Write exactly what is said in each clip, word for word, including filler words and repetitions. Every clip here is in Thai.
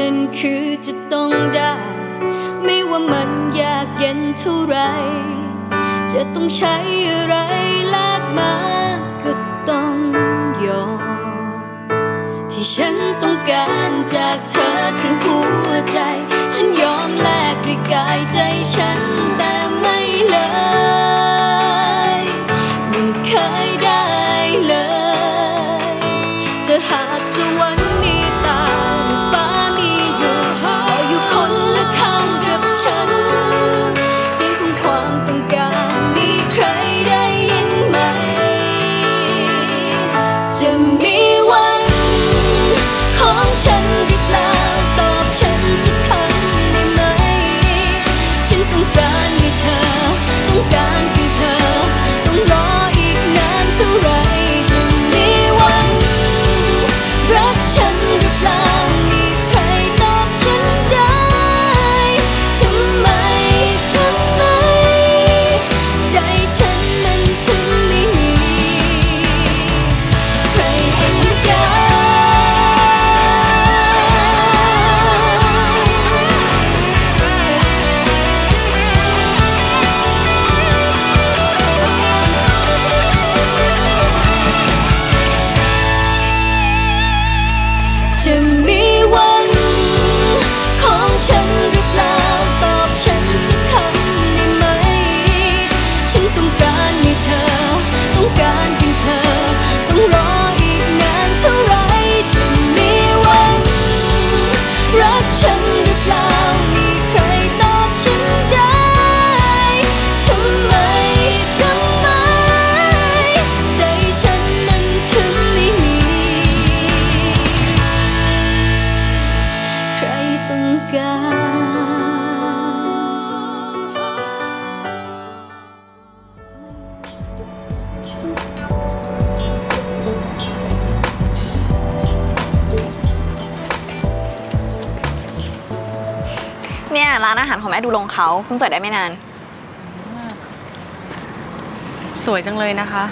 นั้นคือจะต้องได้ไม่ว่ามันยากเย็นเท่าไรจะต้องใช้อะไรลากมาก็ต้องยอมที่ฉันต้องการจากเธอคือหัวใจฉันยอมแลกด้วยกายใจฉันแต่ไม่เลยไม่เคยได้เลยจะหากสวรรค์มีตาหรือฟ้ามีอยู่ก็อยู่คนละข้างกับฉันเสียงของความต้องการมีใครได้ยินไหมจะมีวันของฉันหรือเปล่าตอบฉันสักคำได้ไหมฉันต้องการให้เธอต้องการให้เธอต้องรออีกนานเท่าไรจะมีวันรักฉันหรือเปล่ามีใครตอบฉันได้ทำไมทำไมใจฉันนั้นถึงไม่มีใครเห็นกันจะมีวันของฉันหรือเปล่าตอบฉันสักคำได้ไหมฉันต้องการให้เธอต้องการให้เธอต้องรออีกนานเท่าไรจะมีวันรักฉันหรือเปล่ามีใครตอบฉันได้ทำไมทำไมใจฉันนั้นถึงไม่มีใครต้องการเนี่ยร้านอาหารของแม่ดูลงเขาเพิ่งเปิดได้ไม่นานสวยจังเลยนะคะ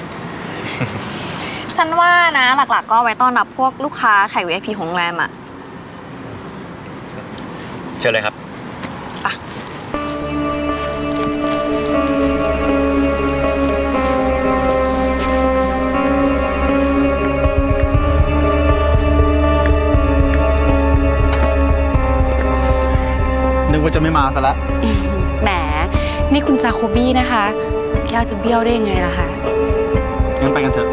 ฉันว่านะหลักๆก็ไว้ต้อนรับพวกลูกค้าไข่ วี ไอ พี ของโรงแรมอะเชิญเลยครับไปนึกว่าจะไม่มาซะแล้วแหมนี่คุณจาโคบี้นะคะแก้วจะเบี้ยวได้ยังไงล่ะคะงั้นไปกันเถอะ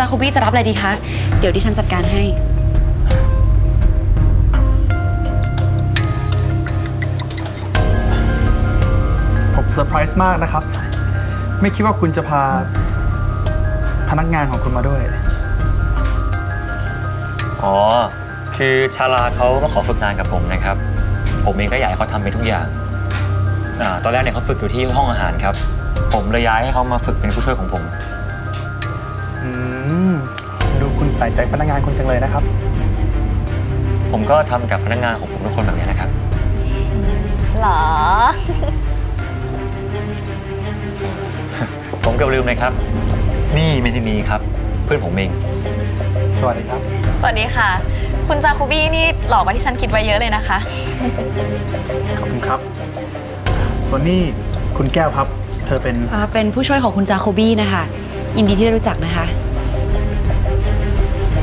จาโคบี้จะรับอะไรดีคะเดี๋ยวดิฉันจัดการให้ผมเซอร์ไพรส์มากนะครับไม่คิดว่าคุณจะพาพนักงานของคุณมาด้วยอ๋อคือชาลาเขามาขอฝึกงานกับผมนะครับผมเองก็อยากให้เขาทำเป็นทุกอย่างอ่าตอนแรกเนี่ยเขาฝึกอยู่ที่ห้องอาหารครับผมเลยย้ายให้เขามาฝึกเป็นผู้ช่วยของผมดูคุณใส่ใจพนักงานคนจังเลยนะครับผมก็ทำกับพนักงานของผมทุกคนแบบนี้นะครับหรอ ผมเกือบลืมเลยครับนี่เมทินีครับเพื่อนผมเองสวัสดีครับสวัสดีค่ะคุณจาโคบี้นี่หล่อกว่าที่ฉันคิดไว้เยอะเลยนะคะขอบคุณครับส่วนนี่คุณแก้วครับเธอเป็นเป็นผู้ช่วยของคุณจาโคบี้นะคะยินดีที่ได้รู้จักนะคะ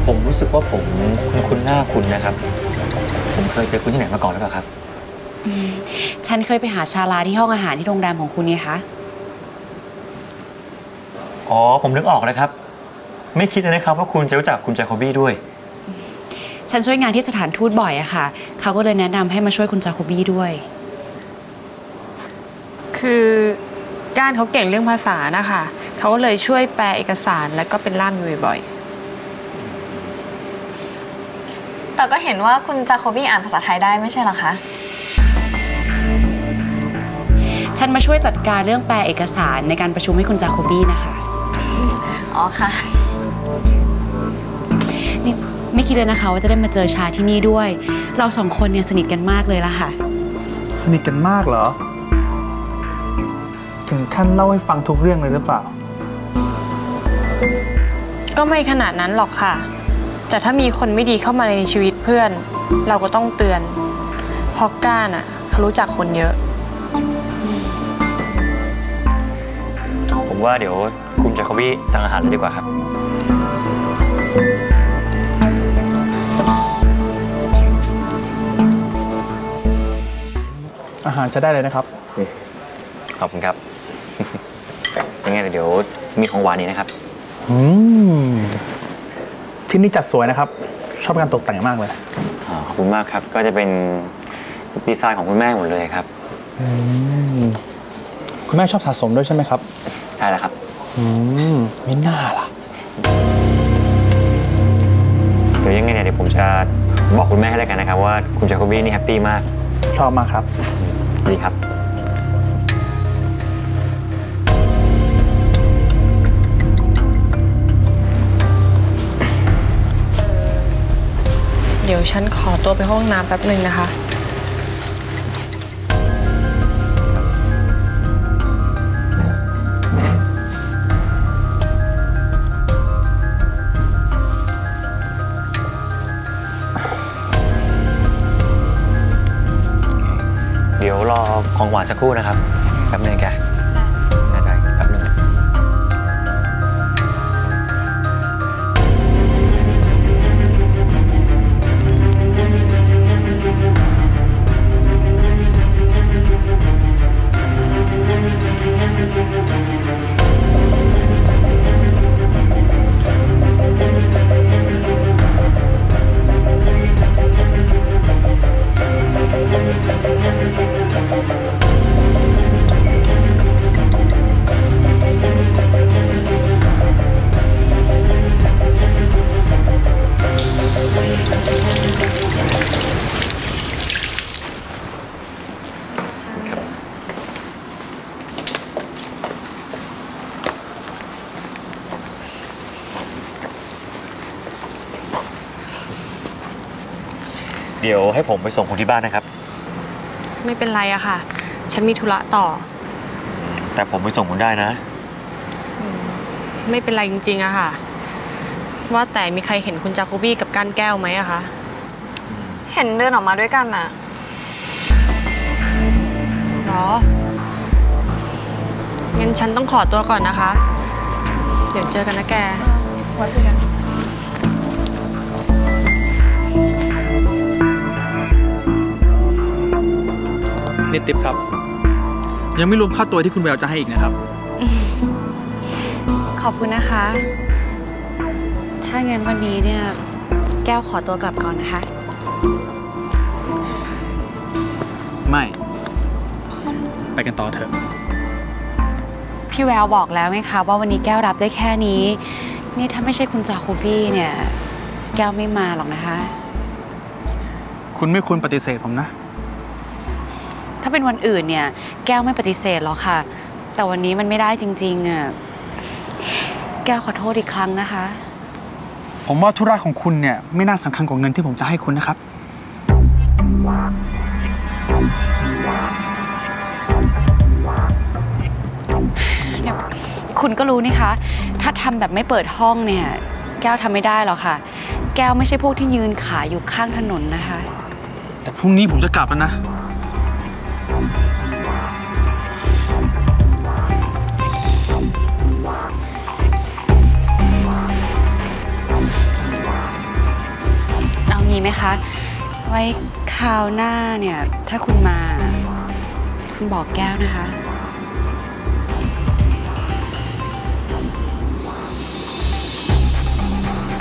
ผมรู้สึกว่าผมคุ้นคุ้นหน้าคุณนะครับผมเคยเจอคุณที่ไหนมาก่อนหรือเปล่าครับฉันเคยไปหาชาลาที่ห้องอาหารที่โรงแรมของคุณไงคะอ๋อผมนึกออกแล้วครับไม่คิดเลยนะครับว่าคุณจะรู้จักคุณจาโคบี้ด้วยฉันช่วยงานที่สถานทูตบ่อยอะค่ะเขาก็เลยแนะนำให้มาช่วยคุณจาโคบี้ด้วยคือก้านเขาเก่งเรื่องภาษานะคะเขาเลยช่วยแปลเอกสารแล้วก็เป็นล่ามอยู่บ่อย แต่ก็เห็นว่าคุณจาโคบี้อ่านภาษาไทยได้ไม่ใช่หรอคะฉันมาช่วยจัดการเรื่องแปลเอกสารในการประชุมให้คุณจาโคบี้นะคะอ๋อค่ะนี่ไม่คิดเลยนะคะว่าจะได้มาเจอชาที่นี่ด้วยเราสองคนเนี่ยสนิทกันมากเลยละค่ะสนิทกันมากเหรอถึงขั้นเล่าให้ฟังทุกเรื่องเลยหรือเปล่าก็ไม่ขนาดนั้นหรอกค่ะแต่ถ้ามีคนไม่ดีเข้ามาในชีวิตเพื่อนเราก็ต้องเตือนเพราะก้าน่ะเขารู้จักคนเยอะผมว่าเดี๋ยวคุณจาโคบี้สั่งอาหารเลยดีกว่าครับอาหารจะได้เลยนะครับขอบคุณครับยังไงเดี๋ยวมีของหวานนี้นะครับที่นี่จัดสวยนะครับชอบการตกแต่งมากเลยขอบคุณมากครับก็จะเป็นดีไซน์ของคุณแม่หมดเลยครับคุณแม่ชอบสะสมด้วยใช่ไหมครับใช่แล้วครับไม่น่าล่ะเดี๋ยวยังไงเนี่ยเดี๋ยวผมจะบอกคุณแม่ให้แล้วกันนะครับว่าคุณจาโคบี้นี่แฮปปี้มากชอบมากครับดีครับเดี๋ยวฉันขอตัวไปห้องน้ำแป๊บหนึ่งนะคะเดี๋ยวรอของหวานสักครู่นะครับแป๊บหนึ่งแกเดี๋ยวให้ผมไปส่งคุณที่บ้านนะครับไม่เป็นไรอะค่ะฉันมีธุระต่อแต่ผมไปส่งคุณได้นะไม่เป็นไรจริงๆอะค่ะว่าแต่มีใครเห็นคุณจาโคบี้กับก้านแก้วไหมอะคะเห็นเดินออกมาด้วยกันอะหรองั้นฉันต้องขอตัวก่อนนะคะเดี๋ยวเจอกันนะแกไว้คุยกันนี่ติ๊บครับยังไม่รวมค่าตัวที่คุณแววจะให้อีกนะครับขอบคุณนะคะถ้างั้นวันนี้เนี่ยแก้วขอตัวกลับก่อนนะคะไม่ไปกันต่อเถอะพี่แววบอกแล้วไหมคะว่าวันนี้แก้วรับได้แค่นี้นี่ถ้าไม่ใช่คุณจาโคบี้เนี่ยแก้วไม่มาหรอกนะคะคุณไม่ควรปฏิเสธผมนะถ้าเป็นวันอื่นเนี่ยแก้วไม่ปฏิเสธหรอกค่ะแต่วันนี้มันไม่ได้จริงๆอ่ะแก้วขอโทษอีกครั้งนะคะผมว่าธุระของคุณเนี่ยไม่น่าสำคัญกว่าเงินที่ผมจะให้คุณนะครับคุณก็รู้นี่คะถ้าทำแบบไม่เปิดห้องเนี่ยแก้วทำไม่ได้หรอกค่ะแก้วไม่ใช่พวกที่ยืนขายอยู่ข้างถนนนะคะแต่พรุ่งนี้ผมจะกลับแล้วนะเอางี้ไหมคะไว้คราวหน้าเนี่ยถ้าคุณมาคุณบอกแก้วนะคะ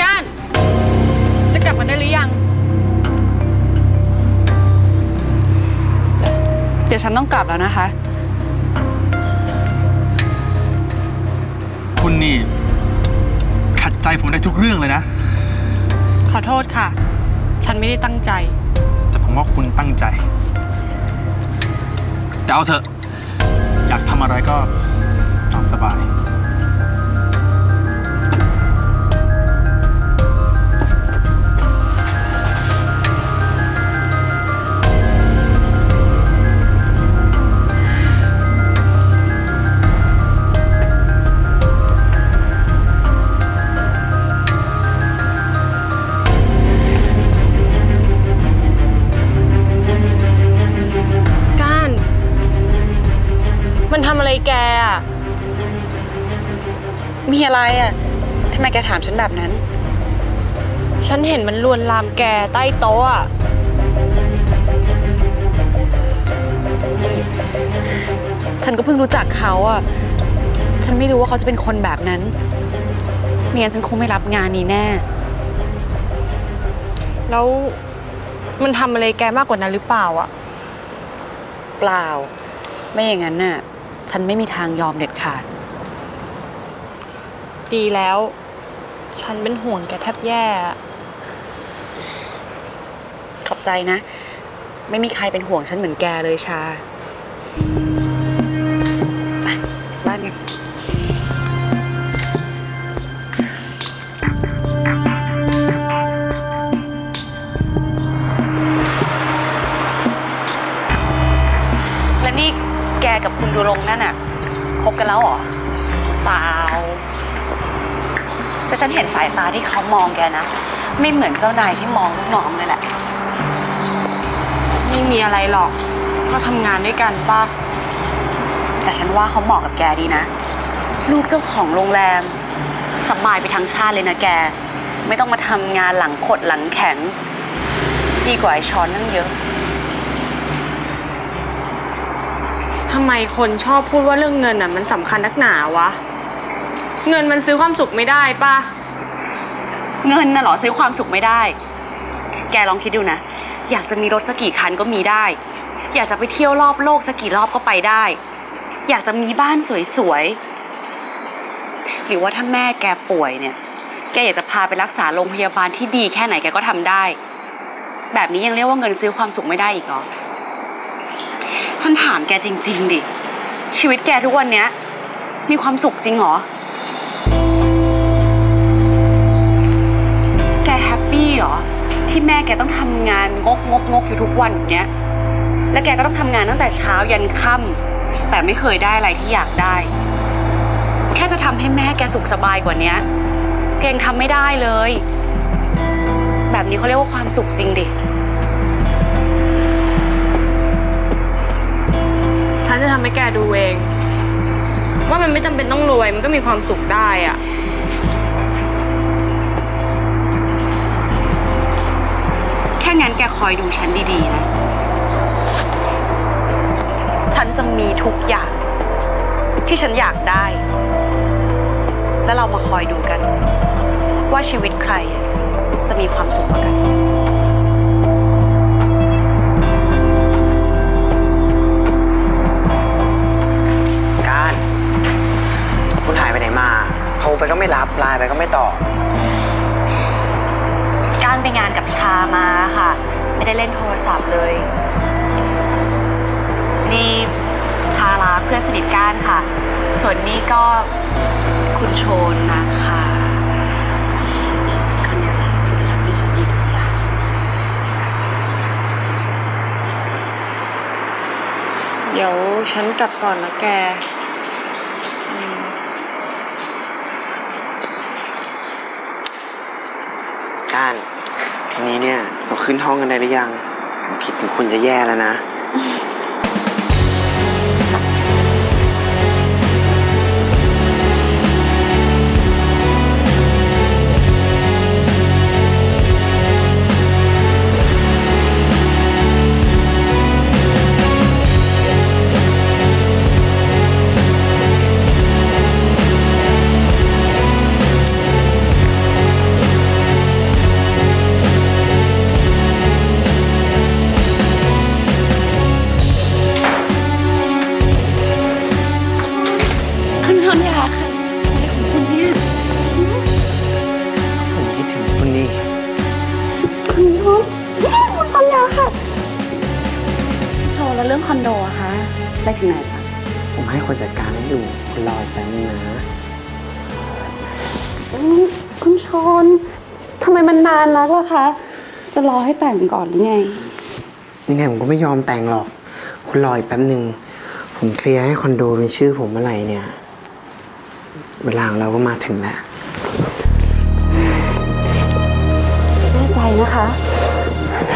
ก้านจะกลับมาได้หรือยังเดี๋ยวฉันต้องกลับแล้วนะคะคุณนี่ขัดใจผมได้ทุกเรื่องเลยนะขอโทษค่ะฉัน นไม่ได้ตั้งใจแต่ผมว่าคุณตั้งใจแต่เอาเถอะอยากทำอะไรก็ตามสบายแกอะมีอะไรอะทำไมแกถามฉันแบบนั้นฉันเห็นมันลวนลามแกใต้โต๊ะอะฉันก็เพิ่งรู้จักเขาอะฉันไม่รู้ว่าเขาจะเป็นคนแบบนั้นไม่งั้นฉันคงไม่รับงานนี้แน่แล้วมันทำอะไรแกมากกว่านั้นหรือเปล่าอะเปล่าไม่อย่างนั้นน่ะฉันไม่มีทางยอมเด็ดขาดดีแล้วฉันเป็นห่วงแกแทบแย่ขอบใจนะไม่มีใครเป็นห่วงฉันเหมือนแกเลยชาไปบ้านกันแล้วนี่แกกับคุณดูลงนั่นน่ะคบกันแล้วเหรอเปล่าแต่ฉันเห็นสายตาที่เขามองแกนะไม่เหมือนเจ้านายที่มองลูกน้องเลยแหละไม่มีอะไรหรอกก็ทำงานด้วยกันป่ะแต่ฉันว่าเขาเหมาะกับแกดีนะลูกเจ้าของโรงแรมสบายไปทั้งชาติเลยนะแกไม่ต้องมาทำงานหลังขดหลังแข็งดีกว่าไอ้ช้อนนั่งเยอะทำไมคนชอบพูดว่าเรื่องเงินน่ะมันสำคัญนักหนาวะเงินมันซื้อความสุขไม่ได้ป่ะเงินน่ะหรอซื้อความสุขไม่ได้แกลองคิดดูนะอยากจะมีรถสักกี่คันก็มีได้อยากจะไปเที่ยวรอบโลกสักกี่รอบก็ไปได้อยากจะมีบ้านสวยๆหรือว่าถ้าแม่แกป่วยเนี่ยแกอยากจะพาไปรักษาโรงพยาบาลที่ดีแค่ไหนแกก็ทำได้แบบนี้ยังเรียกว่าเงินซื้อความสุขไม่ได้อีกเหรอฉันถามแกจริงๆดิชีวิตแกทุกวันเนี้ยมีความสุขจริงเหรอแกแฮปปี้เหรอที่แม่แกต้องทำงานงกงกงกอยู่ทุกวันเนี้ยและแกก็ต้องทำงานตั้งแต่เช้ายันค่ำแต่ไม่เคยได้อะไรที่อยากได้แค่จะทำให้แม่แกสุขสบายกว่านี้แกยังทำไม่ได้เลยแบบนี้เขาเรียกว่าความสุขจริงดิฉันจะทำให้แกดูเองว่ามันไม่จำเป็นต้องรวยมันก็มีความสุขได้อะแค่งั้นแกคอยดูฉันดีๆนะฉันจะมีทุกอย่างที่ฉันอยากได้แล้วเรามาคอยดูกันว่าชีวิตใครจะมีความสุขกว่ากันคุณหายไปไหนมาโทรไปก็ไม่รับไลน์ไปก็ไม่ตอบการไปงานกับชามาค่ะไม่ได้เล่นโทรศัพท์เลยนี่ชาลาเพื่อนสนิทก้านค่ะส่วนนี้ก็คุณโชนนะคะคนนี้ที่จะทำให้ฉันดีทุกอย่างเดี๋ยวฉันกลับก่อนนะแกทีนี้เนี่ยเราขึ้นห้องกันได้หรือยังผมคิดถึงคุณจะแย่แล้วนะ รื่องคอนโดอะคะไปถึงไหนคะผมให้คนจัดการให้ดูคุณรอแป๊บนึงนะคุณชอนทำไมมันนานนักล่ะคะจะรอให้แต่งก่อนหรือไงยังไงผมก็ไม่ยอมแต่งหรอกคุณรอแป๊บนึงผมเคลียร์ให้คอนโดเป็นชื่อผมเมื่อไหร่เนี่ยเวลาของเราก็มาถึงแล้วแน่ใจนะคะ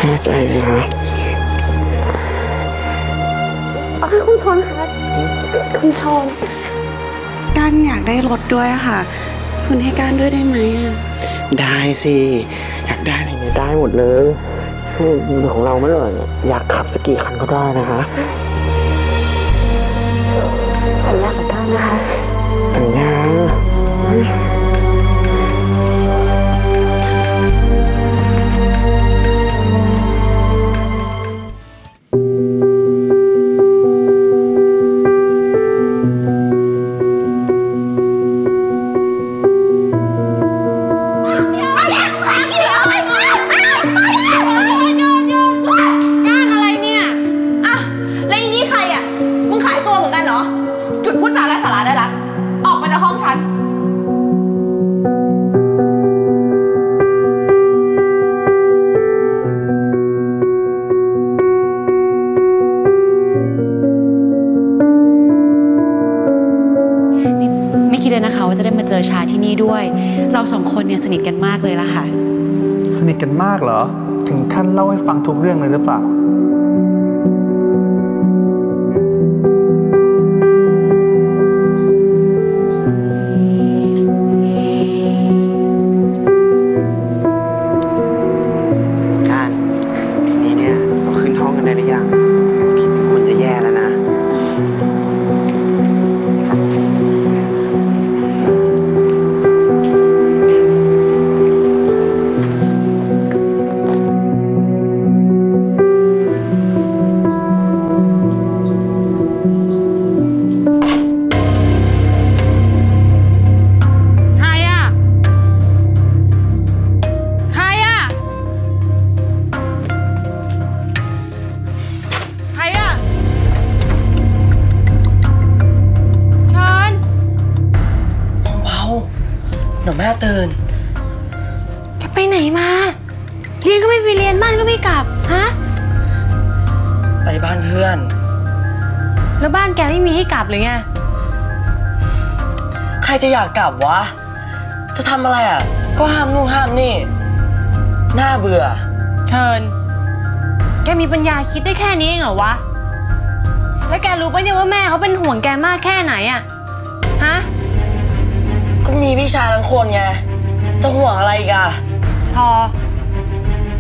แน่ใจครับคุณชอนคะคุณชอนการอยากได้รถด้วยค่ะคุณให้การด้วยได้ไหมอ่ะได้สิอยากได้อะไรเนี่ยได้หมดเลยซึ่งของเราไม่เลยอยากขับสักกี่คันก็ได้นะคะสัญญากับการนะคะสัญญาเราสองคนเนี่ยสนิทกันมากเลยล่ะค่ะสนิทกันมากเหรอถึงขั้นเล่าให้ฟังทุกเรื่องเลยหรือเปล่าการทีนี้เนี่ยเราขึ้นห้องกันได้หรือยังคิดควรจะแย่แล้วนะหรือไงใครจะอยากกลับวะจะทำอะไรอ่ะก็ห้ามนู่นห้ามนี่น่าเบื่อเชิญแกมีปัญญาคิดได้แค่นี้เองเหรอวะแล้วแกรู้ปะเนี่ยว่าแม่เขาเป็นห่วงแกมากแค่ไหนอ่ะฮะก็มีพี่ชายทั้งคนไงจะห่วงอะไรอีกอ่ะพอ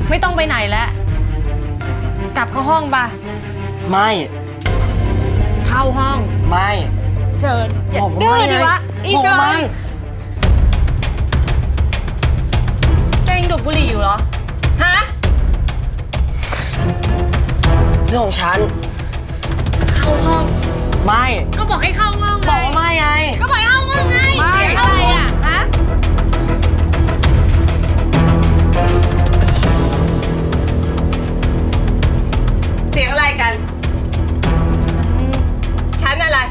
ไม่ต้องไปไหนแล้วกลับเข้าห้องปะไม่เข้าห้องไม่เชิญอย่าดื้อดิวะอีเชิญแกยังดูดบุหรี่อยู่เหรอฮะเรื่องของฉันเข้าห้องไม่ก็บอกให้เข้าห้องไงบอกว่าไม่ไงก็บอกให้เข้าห้องไงไม่อะไรอ่ะฮะเสียงอะไรกันอะไร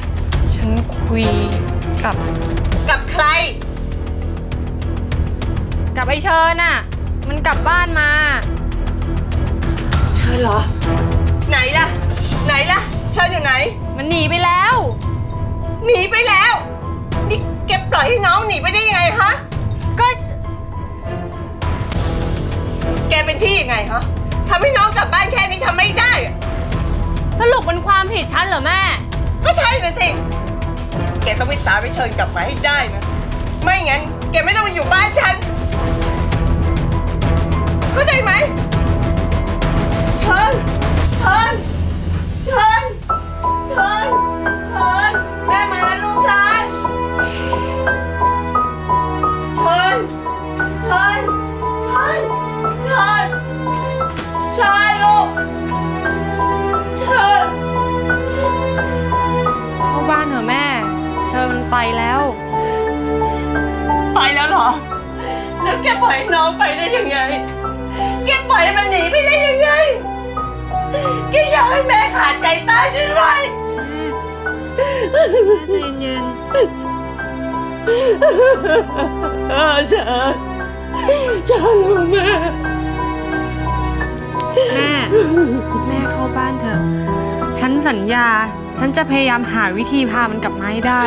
ฉันคุยกับกับใครกับไอ้เชิญน่ะมันกลับบ้านมาเชิญเหรอไหนล่ะไหนล่ะเชิญอยู่ไหนมันหนีไปแล้วหนีไปแล้วนี่เก็บปล่อยให้น้องหนีไปได้ยังไงฮะก็แกเป็นที่ยังไงฮะทำให้น้องกลับบ้านแค่นี้ทำไม่ได้สรุปเป็นความผิดฉันเหรอแม่ก็ใช่เลยสิแกต้องไปตามไปเชิญกลับมาให้ได้นะไม่งั้นแกไม่ต้องมาอยู่บ้านฉันเข้าใจไหมเชิญเชิญเชิญเชิญเชิญแม่มาแล้วลูกชายเชิญเชิญเชิญเชิญเชิญลูกเชิญเข้าบ้านเหรอแม่เชิญมันไปแล้วไปแล้วเหรอแล้วแกปล่อยน้องไปได้ยังไงแกปล่อยมันหนีไปได้ยังไง กิ๊กอยากให้แม่ขาดใจตายฉันไว้ใจเย็นๆฉันฉันรู้แม่แม่แม่เข้าบ้านเถอะฉันสัญญาฉันจะพยายามหาวิธีพามันกลับมาให้ได้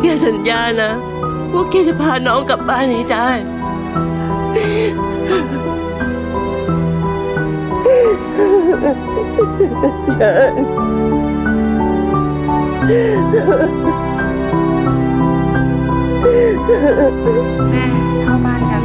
แกสัญญานะว่าแกจะพาน้องกลับบ้านนี้ได้แม่เข้าบ้านกัน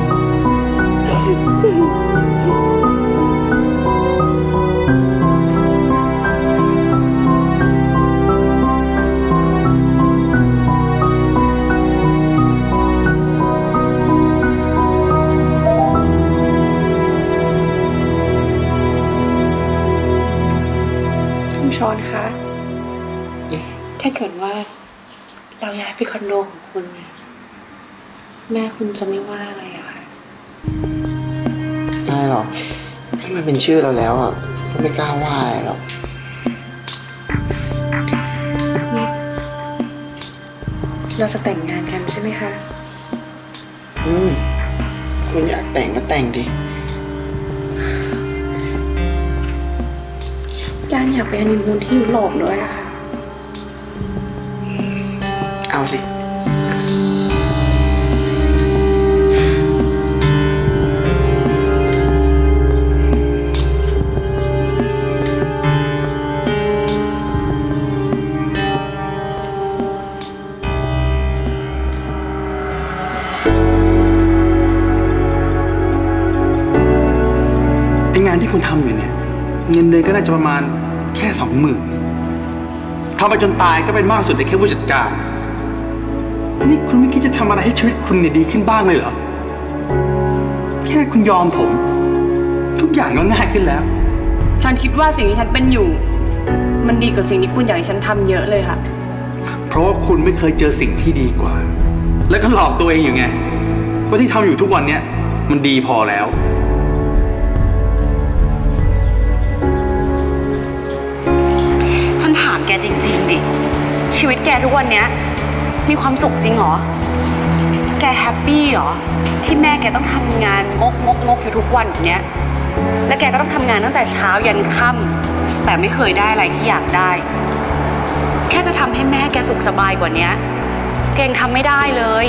ชอนคะ yeah. ถ้าเกิดว่าเราย้ายไปคอนโดของคุณแม่คุณจะไม่ว่าอะไรอะคะไม่หรอกถ้ามันเป็นชื่อเราแล้วอะก็ไม่กล้าว่าอะไรหรอกนี่เราจะแต่งงานกันใช่ไหมคะอืมคุณอยากแต่งก็แต่งดิการอยากไปฮันนีมูนที่ยุโรปด้วยอะค่ะเอาสิไอ้งานที่คุณทำอยู่เนี่ยเงินเดือนก็น่าจะประมาณแค่สองหมื่นทำไปจนตายก็เป็นมากสุดได้แค่ผู้จัดการนี่คุณไม่คิดจะทำอะไรให้ชีวิตคุณเนี่ยดีขึ้นบ้างเลยเหรอแค่คุณยอมผมทุกอย่างก็ง่ายขึ้นแล้วฉันคิดว่าสิ่งที่ฉันเป็นอยู่มันดีกว่าสิ่งที่คุณอยากให้ฉันทำเยอะเลยค่ะเพราะว่าคุณไม่เคยเจอสิ่งที่ดีกว่าแล้วก็หลอกตัวเองอยู่ไงว่าที่ทำอยู่ทุกวันเนี่ยมันดีพอแล้วแกจริงๆดิชีวิตแกทุกวันเนี้ยมีความสุขจริงหรอแกแฮปปี้หรอที่แม่แกต้องทำงานงกงกงกอยู่ทุกวันแบบเนี้ยและแกก็ต้องทำงานตั้งแต่เช้ายันค่ำแต่ไม่เคยได้อะไรที่อยากได้แค่จะทำให้แม่แกสุขสบายกว่านี้แกยังทำไม่ได้เลย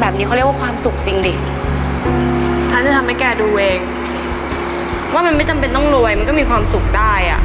แบบนี้เขาเรียกว่าความสุขจริงดิฉันจะทำให้แกดูเองว่ามันไม่จำเป็นต้องรวยมันก็มีความสุขได้อะ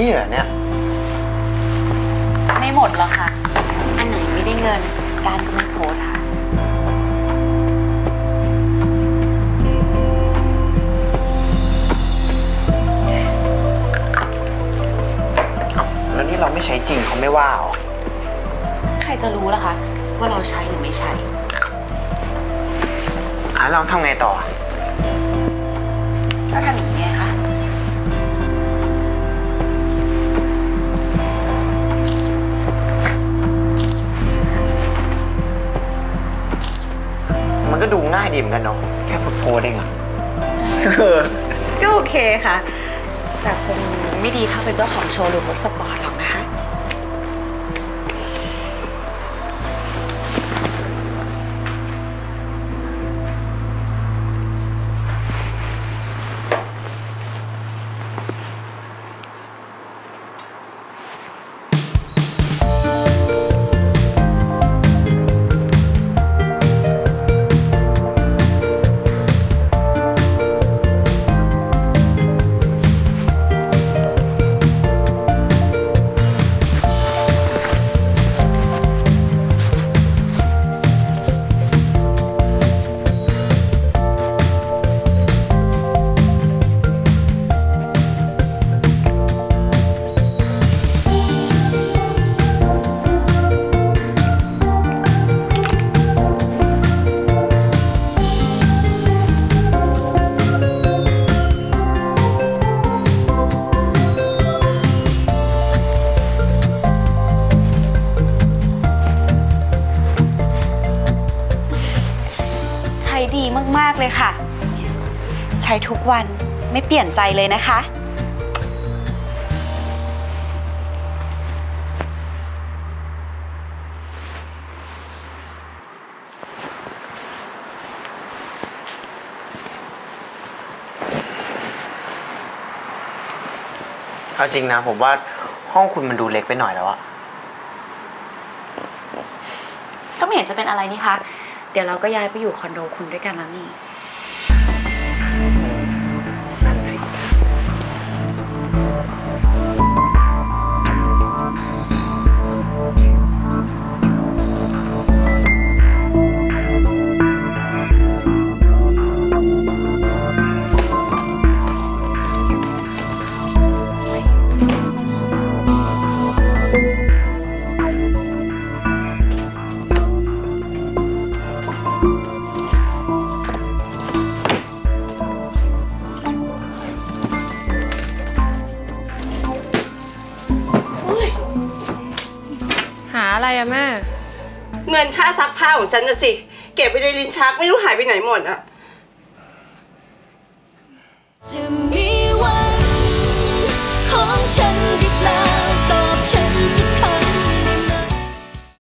นี่เหรอเนี่ยไม่หมดหรอกค่ะอันไหนไม่ได้เงินการก็ไม่โพสค่ะแล้วนี่เราไม่ใช้จริงเขาไม่ว่าหรอใครจะรู้ล่ะคะว่าเราใช้หรือไม่ใช้อ่ะเราทำไงต่อแล้วทำอย่างนี้ค่ะมันก็ดูง่ายดีเหมือนกันเนาะแค่โพสเองอะก็โอเคค่ะแต่คงไม่ดีเท่าเป็นเจ้าของโชว์หรือรถสปอร์ตหรอกนะคะ เลยค่ะใช้ทุกวันไม่เปลี่ยนใจเลยนะคะเอาจริงนะผมว่าห้องคุณมันดูเล็กไปหน่อยแล้วอะก็ไม่เห็นจะเป็นอะไรนี่คะเดี๋ยวเราก็ย้ายไปอยู่คอนโดคุณด้วยกันแล้วนี่นั่นสิอะไรอะแม่เงินค่าซักผ้าของฉันน่ะสิเก็บไว้ในลิ้นชักไม่รู้หายไปไหนหมดอะ